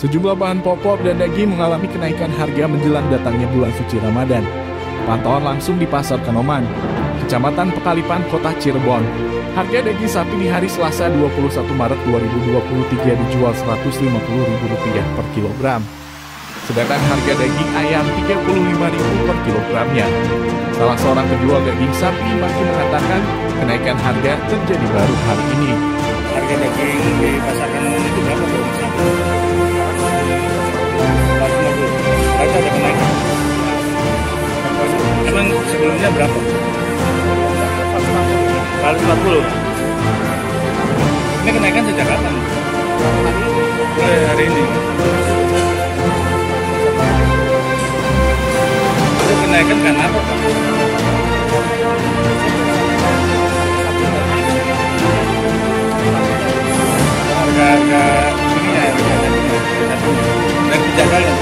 Sejumlah bahan pokok dan daging mengalami kenaikan harga menjelang datangnya bulan suci Ramadan. Pantauan langsung di Pasar Kanoman, Kecamatan Pekalipan, Kota Cirebon. Harga daging sapi di hari Selasa 21 Maret 2023 dijual Rp150.000 per kilogram. Sedangkan harga daging ayam Rp35.000 per kilogramnya. Salah seorang penjual daging sapi, Maki, mengatakan kenaikan harga terjadi baru hari ini. Harga daging di Pasar Kanoman itu berapa? Harga ada kenaikan. Emang sebelumnya berapa? Rp40. Ini kenaikan sejak kapan? Hari ini. Itu kenaikan karena apa? Harga ini ya, dan kebijakannya.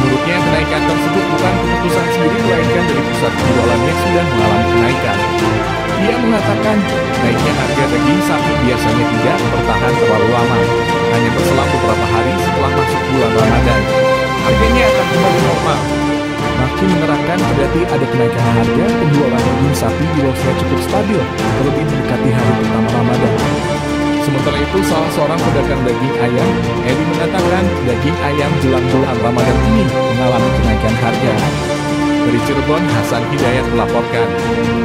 Menurutnya kenaikan tersebut bukan keputusan sendiri, melainkan dari pusat penjualan yang sudah mengalami kenaikan. Ia mengatakan naiknya harga daging sapi biasanya tidak bertahan terlalu lama, hanya berselang beberapa hari setelah masuk bulan Ramadan. Harganya akan kembali normal. Maki menerangkan berarti ada kenaikan harga, penjualan daging sapi di lokasi cukup stabil, terlebih mendekati hari pertama Ramadan. Sementara itu, salah seorang pedagang daging ayam, Eli, mengatakan daging ayam jelang bulan Ramadan ini mengalami kenaikan harga. Dari Cirebon, Hasan Hidayat melaporkan.